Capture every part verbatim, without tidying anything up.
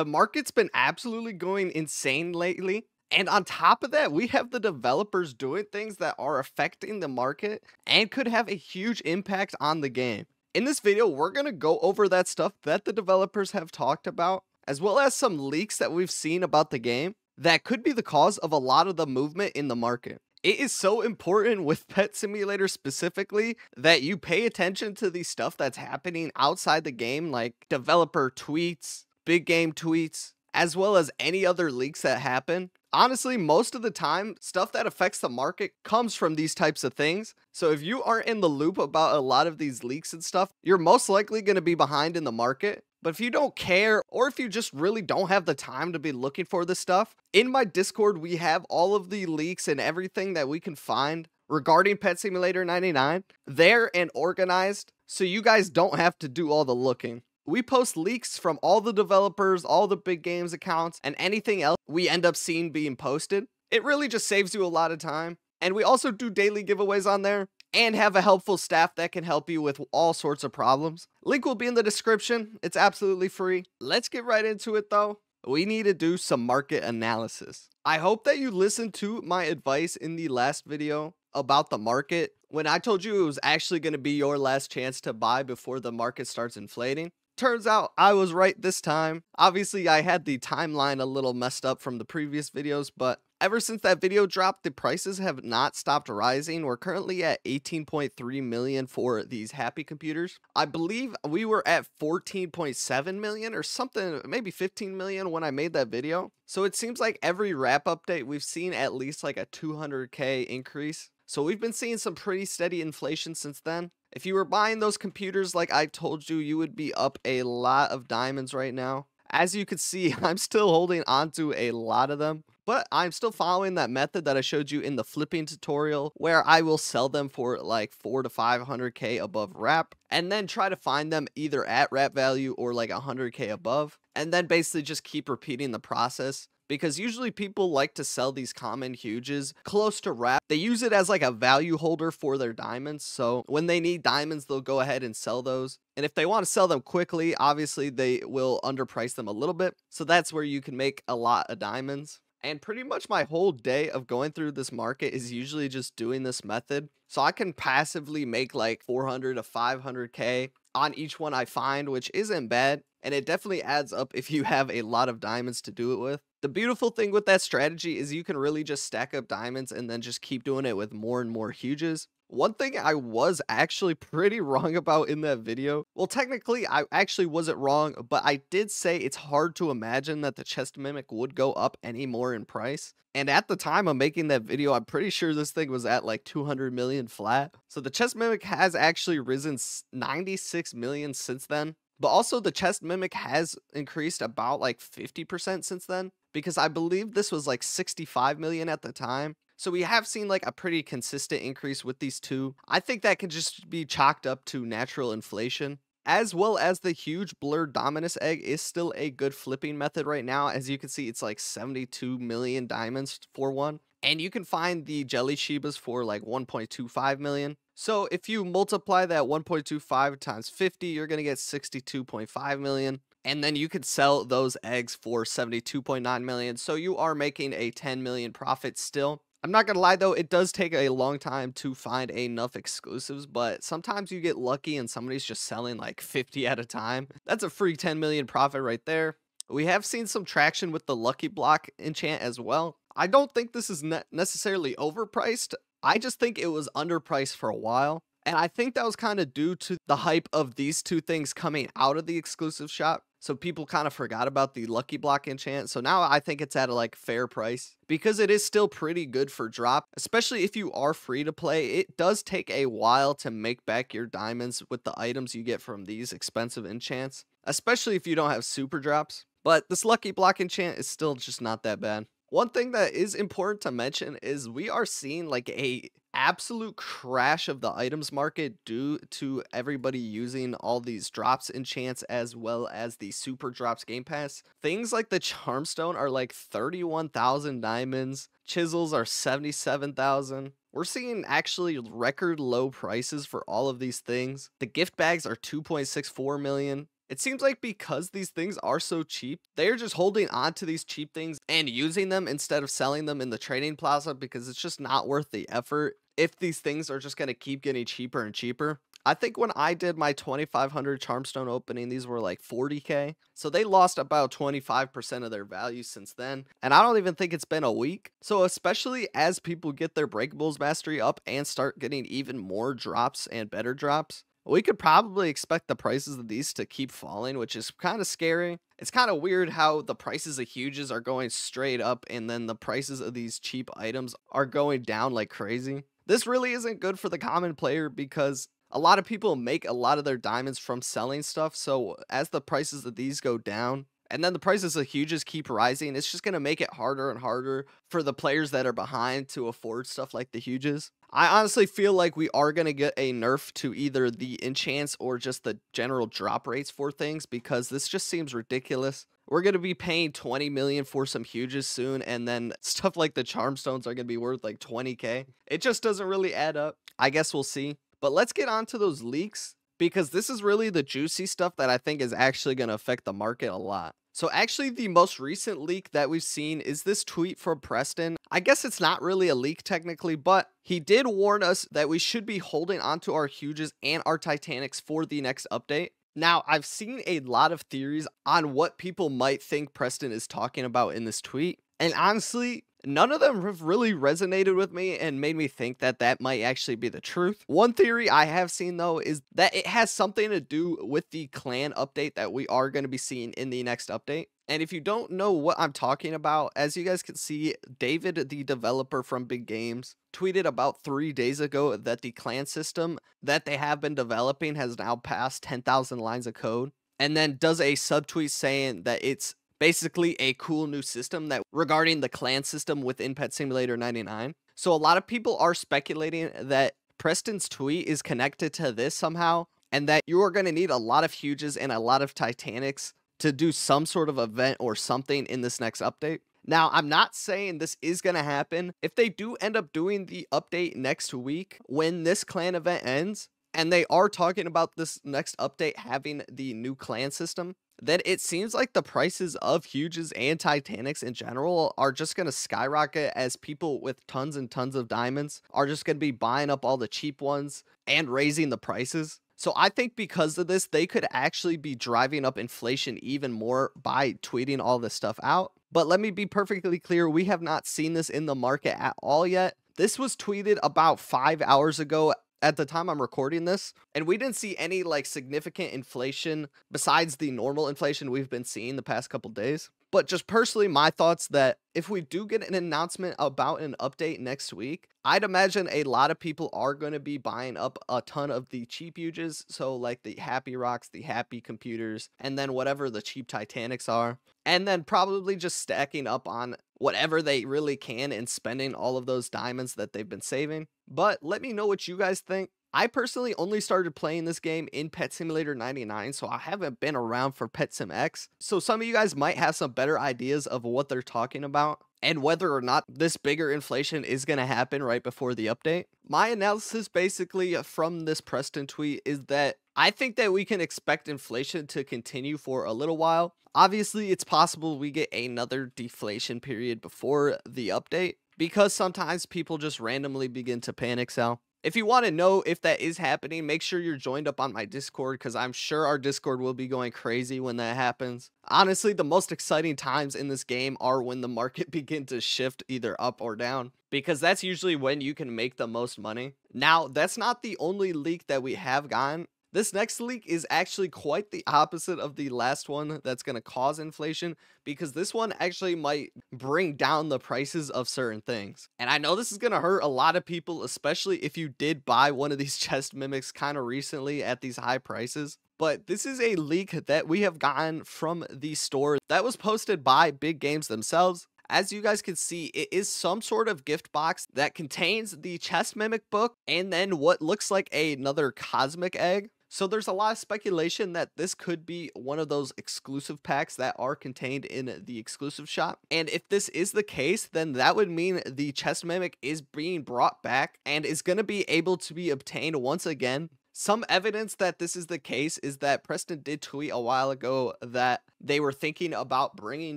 The market's been absolutely going insane lately. And on top of that, we have the developers doing things that are affecting the market and could have a huge impact on the game. In this video, we're going to go over that stuff that the developers have talked about, as well as some leaks that we've seen about the game that could be the cause of a lot of the movement in the market. It is so important with Pet Simulator specifically that you pay attention to the stuff that's happening outside the game, like developer tweets, big game tweets, as well as any other leaks that happen. Honestly, most of the time, stuff that affects the market comes from these types of things. So if you aren't in the loop about a lot of these leaks and stuff, you're most likely going to be behind in the market. But if you don't care, or if you just really don't have the time to be looking for this stuff, in my Discord, we have all of the leaks and everything that we can find regarding Pet Simulator ninety-nine there and organized, so you guys don't have to do all the looking. We post leaks from all the developers, all the Big Games accounts, and anything else we end up seeing being posted. It really just saves you a lot of time. And we also do daily giveaways on there and have a helpful staff that can help you with all sorts of problems. Link will be in the description. It's absolutely free. Let's get right into it though. We need to do some market analysis. I hope that you listened to my advice in the last video about the market when I told you it was actually going to be your last chance to buy before the market starts inflating. Turns out I was right this time. Obviously, I had the timeline a little messed up from the previous videos, but ever since that video dropped, the prices have not stopped rising. We're currently at eighteen point three million for these happy computers. I believe we were at fourteen point seven million or something, maybe fifteen million when I made that video. So it seems like every wrap update we've seen at least like a two hundred K increase. So we've been seeing some pretty steady inflation since then. If you were buying those computers like I told you, you would be up a lot of diamonds right now. As you can see, I'm still holding on to a lot of them, but I'm still following that method that I showed you in the flipping tutorial where I will sell them for like four to five hundred K above wrap and then try to find them either at wrap value or like one hundred K above, and then basically just keep repeating the process. Because usually people like to sell these common huges close to wrap. They use it as like a value holder for their diamonds. So when they need diamonds, they'll go ahead and sell those. And if they want to sell them quickly, obviously they will underprice them a little bit. So that's where you can make a lot of diamonds. And pretty much my whole day of going through this market is usually just doing this method. So I can passively make like four hundred to five hundred K on each one I find, which isn't bad. And it definitely adds up if you have a lot of diamonds to do it with. The beautiful thing with that strategy is you can really just stack up diamonds and then just keep doing it with more and more huges. One thing I was actually pretty wrong about in that video, well technically I actually wasn't wrong, but I did say it's hard to imagine that the chest mimic would go up any more in price. And at the time of making that video, I'm pretty sure this thing was at like two hundred million flat. So the chest mimic has actually risen ninety-six million since then. But also the chest mimic has increased about like fifty percent since then, because I believe this was like sixty-five million at the time. So we have seen like a pretty consistent increase with these two. I think that can just be chalked up to natural inflation, as well as the huge blurred Dominus egg is still a good flipping method right now. As you can see, it's like seventy-two million diamonds for one. And you can find the Jelly Shibas for like one point two five million. So if you multiply that one point two five times fifty, you're going to get sixty-two point five million. And then you could sell those eggs for seventy-two point nine million. So you are making a ten million profit still. I'm not going to lie though, it does take a long time to find enough exclusives, but sometimes you get lucky and somebody's just selling like fifty at a time. That's a free ten million profit right there. We have seen some traction with the Lucky Block enchant as well. I don't think this is ne- necessarily overpriced. I just think it was underpriced for a while. And I think that was kind of due to the hype of these two things coming out of the exclusive shop. So people kind of forgot about the Lucky Block enchant. So now I think it's at a like fair price because it is still pretty good for drop, especially if you are free to play. It does take a while to make back your diamonds with the items you get from these expensive enchants, especially if you don't have super drops. But this Lucky Block enchant is still just not that bad. One thing that is important to mention is we are seeing like a absolute crash of the items market due to everybody using all these drops and chants as well as the super drops game pass. Things like the Charmstone are like thirty-one thousand diamonds. Chisels are seventy-seven thousand. We're seeing actually record low prices for all of these things. The gift bags are two point six four million. It seems like because these things are so cheap, they are just holding on to these cheap things and using them instead of selling them in the trading plaza, because it's just not worth the effort if these things are just going to keep getting cheaper and cheaper. I think when I did my twenty-five hundred Charmstone opening, these were like forty K. So they lost about twenty-five percent of their value since then. And I don't even think it's been a week. So especially as people get their Breakables mastery up and start getting even more drops and better drops, we could probably expect the prices of these to keep falling, which is kind of scary. It's kind of weird how the prices of huges are going straight up and then the prices of these cheap items are going down like crazy. This really isn't good for the common player because a lot of people make a lot of their diamonds from selling stuff, so as the prices of these go down, and then the prices of huges keep rising, it's just going to make it harder and harder for the players that are behind to afford stuff like the huges. I honestly feel like we are going to get a nerf to either the enchants or just the general drop rates for things, because this just seems ridiculous. We're going to be paying twenty million for some huges soon, and then stuff like the Charmstones are going to be worth like twenty K. It just doesn't really add up. I guess we'll see. But let's get on to those leaks, because this is really the juicy stuff that I think is actually going to affect the market a lot. So actually the most recent leak that we've seen is this tweet from Preston. I guess it's not really a leak technically, but he did warn us that we should be holding onto our huges and our Titanics for the next update. Now, I've seen a lot of theories on what people might think Preston is talking about in this tweet, and honestly, none of them have really resonated with me and made me think that that might actually be the truth. One theory I have seen, though, is that it has something to do with the clan update that we are going to be seeing in the next update. And if you don't know what I'm talking about, as you guys can see, David, the developer from Big Games, tweeted about three days ago that the clan system that they have been developing has now passed ten thousand lines of code, and then does a subtweet saying that it's basically a cool new system that regarding the clan system within Pet Simulator ninety-nine. So a lot of people are speculating that Preston's tweet is connected to this somehow, and that you are going to need a lot of huges and a lot of Titanics to do some sort of event or something in this next update. Now, I'm not saying this is going to happen. If they do end up doing the update next week when this clan event ends, and they are talking about this next update having the new clan system, then it seems like the prices of huges and Titanics in general are just going to skyrocket, as people with tons and tons of diamonds are just going to be buying up all the cheap ones and raising the prices. So I think because of this, they could actually be driving up inflation even more by tweeting all this stuff out. But let me be perfectly clear, we have not seen this in the market at all yet. This was tweeted about five hours ago at the time I'm recording this, and we didn't see any like significant inflation besides the normal inflation we've been seeing the past couple days. But just personally, my thoughts that if we do get an announcement about an update next week, I'd imagine a lot of people are going to be buying up a ton of the cheap huges. So like the Happy Rocks, the Happy Computers, and then whatever the cheap Titanics are, and then probably just stacking up on whatever they really can and spending all of those diamonds that they've been saving. But let me know what you guys think. I personally only started playing this game in Pet Simulator ninety-nine, so I haven't been around for Pet Sim X. So some of you guys might have some better ideas of what they're talking about and whether or not this bigger inflation is going to happen right before the update. My analysis basically from this Preston tweet is that I think that we can expect inflation to continue for a little while. Obviously, it's possible we get another deflation period before the update, because sometimes people just randomly begin to panic sell. If you want to know if that is happening, make sure you're joined up on my Discord, because I'm sure our Discord will be going crazy when that happens. Honestly, the most exciting times in this game are when the market begins to shift either up or down, because that's usually when you can make the most money. Now, that's not the only leak that we have gotten. This next leak is actually quite the opposite of the last one that's going to cause inflation, because this one actually might bring down the prices of certain things. And I know this is going to hurt a lot of people, especially if you did buy one of these chest mimics kind of recently at these high prices. But this is a leak that we have gotten from the store that was posted by Big Games themselves. As you guys can see, it is some sort of gift box that contains the chest mimic book and then what looks like another cosmic egg. So there's a lot of speculation that this could be one of those exclusive packs that are contained in the exclusive shop. And if this is the case, then that would mean the chest mimic is being brought back and is going to be able to be obtained once again. Some evidence that this is the case is that Preston did tweet a while ago that they were thinking about bringing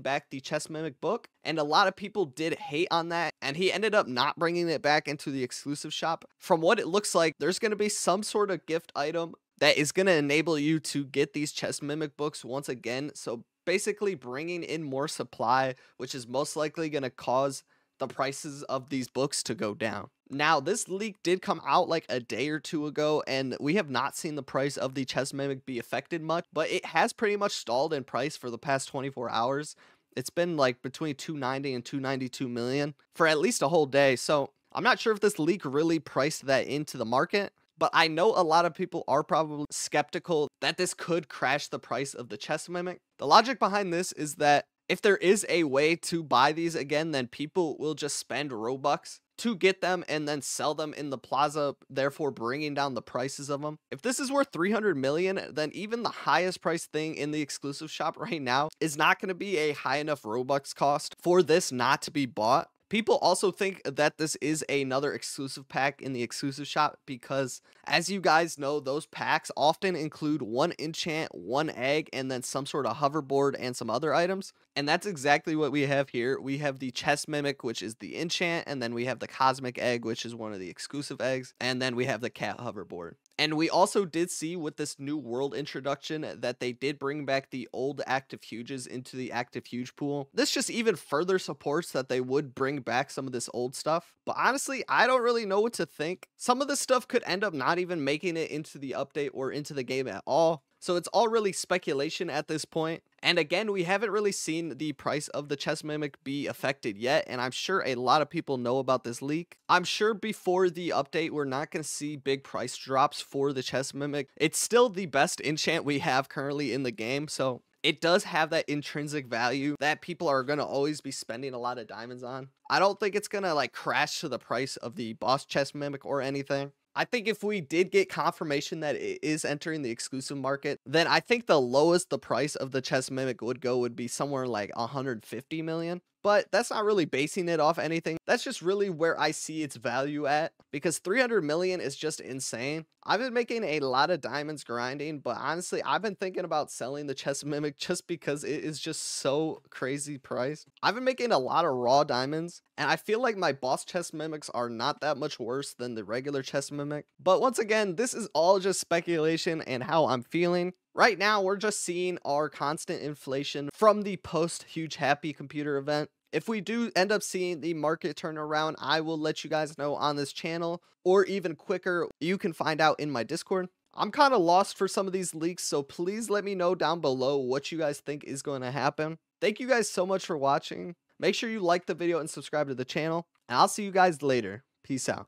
back the Chess Mimic book, and a lot of people did hate on that, and he ended up not bringing it back into the exclusive shop. From what it looks like, there's going to be some sort of gift item that is going to enable you to get these Chess Mimic books once again, so basically bringing in more supply, which is most likely going to cause the prices of these books to go down. Now, this leak did come out like a day or two ago, and we have not seen the price of the Chess Mimic be affected much, but it has pretty much stalled in price for the past twenty-four hours. It's been like between two ninety and two ninety-two million for at least a whole day, so I'm not sure if this leak really priced that into the market. But I know a lot of people are probably skeptical that this could crash the price of the Chess Mimic. The logic behind this is that if there is a way to buy these again, then people will just spend Robux to get them and then sell them in the plaza, therefore bringing down the prices of them. If this is worth three hundred million, then even the highest price thing in the exclusive shop right now is not going to be a high enough Robux cost for this not to be bought. People also think that this is another exclusive pack in the exclusive shop because, as you guys know, those packs often include one enchant, one egg, and then some sort of hoverboard and some other items. And that's exactly what we have here. We have the Chess Mimic, which is the enchant, and then we have the Cosmic Egg, which is one of the exclusive eggs, and then we have the cat hoverboard. And we also did see with this new world introduction that they did bring back the old active huges into the active huge pool. This just even further supports that they would bring back some of this old stuff. But honestly, I don't really know what to think. Some of this stuff could end up not even making it into the update or into the game at all. So it's all really speculation at this point. And again, we haven't really seen the price of the Chess Mimic be affected yet, and I'm sure a lot of people know about this leak. I'm sure before the update, we're not going to see big price drops for the Chess Mimic. It's still the best enchant we have currently in the game, so it does have that intrinsic value that people are going to always be spending a lot of diamonds on. I don't think it's going to like crash to the price of the boss Chess Mimic or anything. I think if we did get confirmation that it is entering the exclusive market, then I think the lowest the price of the Chess Mimic would go would be somewhere like one hundred fifty million. But that's not really basing it off anything. That's just really where I see its value at, because three hundred million is just insane. I've been making a lot of diamonds grinding, but honestly, I've been thinking about selling the Chess Mimic just because it is just so crazy priced. I've been making a lot of raw diamonds, and I feel like my boss Chess Mimics are not that much worse than the regular Chess Mimic. But once again, this is all just speculation and how I'm feeling. Right now, we're just seeing our constant inflation from the post-Huge Happy Computer event. If we do end up seeing the market turn around, I will let you guys know on this channel, or even quicker, you can find out in my Discord. I'm kind of lost for some of these leaks, so please let me know down below what you guys think is going to happen. Thank you guys so much for watching. Make sure you like the video and subscribe to the channel, and I'll see you guys later. Peace out.